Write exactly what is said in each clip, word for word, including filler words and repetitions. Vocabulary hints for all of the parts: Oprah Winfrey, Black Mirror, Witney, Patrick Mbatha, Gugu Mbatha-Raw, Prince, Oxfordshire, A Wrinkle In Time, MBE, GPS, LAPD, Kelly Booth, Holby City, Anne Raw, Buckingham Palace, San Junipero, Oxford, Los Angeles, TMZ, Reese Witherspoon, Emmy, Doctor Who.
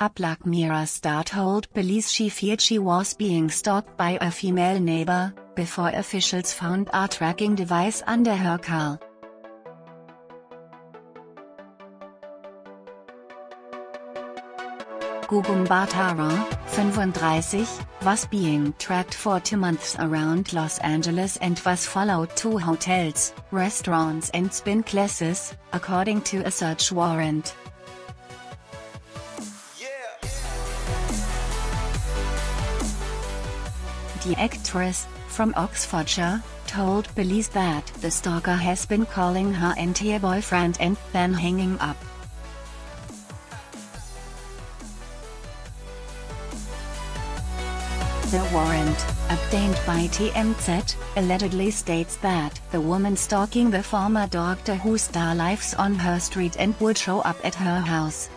A Black Mirror star told police she feared she was being stalked by a female neighbor, before officials found a tracking device under her car. Gugu Mbatha-Raw, thirty-five, was being tracked for two months around Los Angeles and was followed to hotels, restaurants and spin classes, according to a search warrant. Yeah. The actress, from Oxfordshire, told police that the stalker has been calling her and her boyfriend and then hanging up. The warrant, obtained by T M Z, allegedly states that the woman stalking the former Doctor Who star lives on her street and would show up at her house.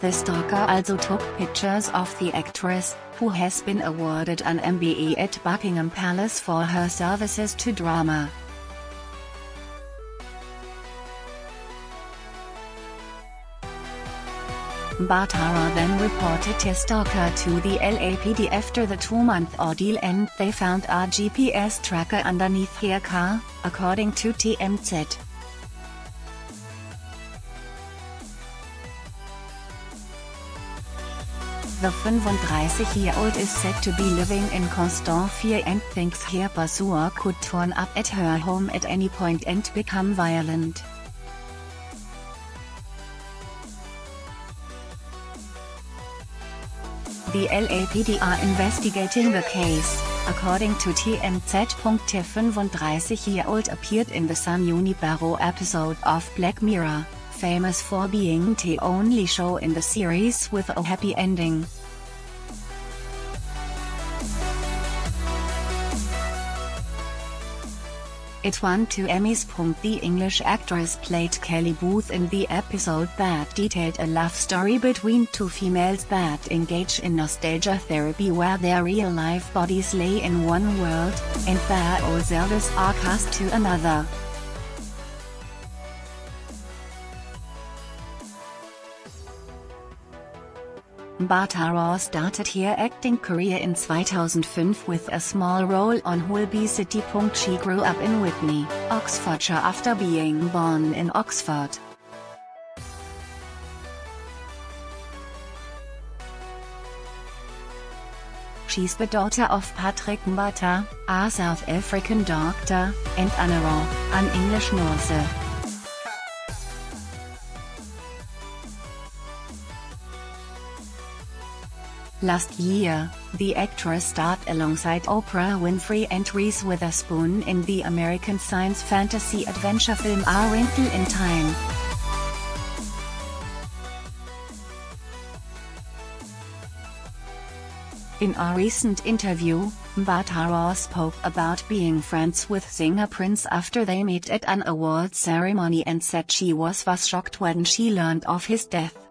The stalker also took pictures of the actress, who has been awarded an M B E at Buckingham Palace for her services to drama. Mbatha-Raw then reported his stalker to the L A P D after the two-month ordeal and they found a G P S tracker underneath her car, according to T M Z. The thirty-five-year-old is said to be living in constant fear and thinks her pursuer could turn up at her home at any point and become violent. The L A P D are investigating the case, according to T M Z. The thirty-five-year-old appeared in the San Junipero episode of Black Mirror, famous for being the only show in the series with a happy ending. It won two Emmys. The English actress played Kelly Booth in the episode that detailed a love story between two females that engage in nostalgia therapy where their real-life bodies lay in one world, and their old selves are cast to another. Mbatha-Raw started her acting career in two thousand five with a small role on Holby City. She grew up in Witney, Oxfordshire after being born in Oxford. She's the daughter of Patrick Mbatha, a South African doctor, and Anne Raw, an English nurse. Last year, the actress starred alongside Oprah Winfrey and Reese Witherspoon in the American science fantasy adventure film A Wrinkle In Time. In a recent interview, Mbatha-Raw spoke about being friends with singer Prince after they met at an awards ceremony and said she was was shocked when she learned of his death.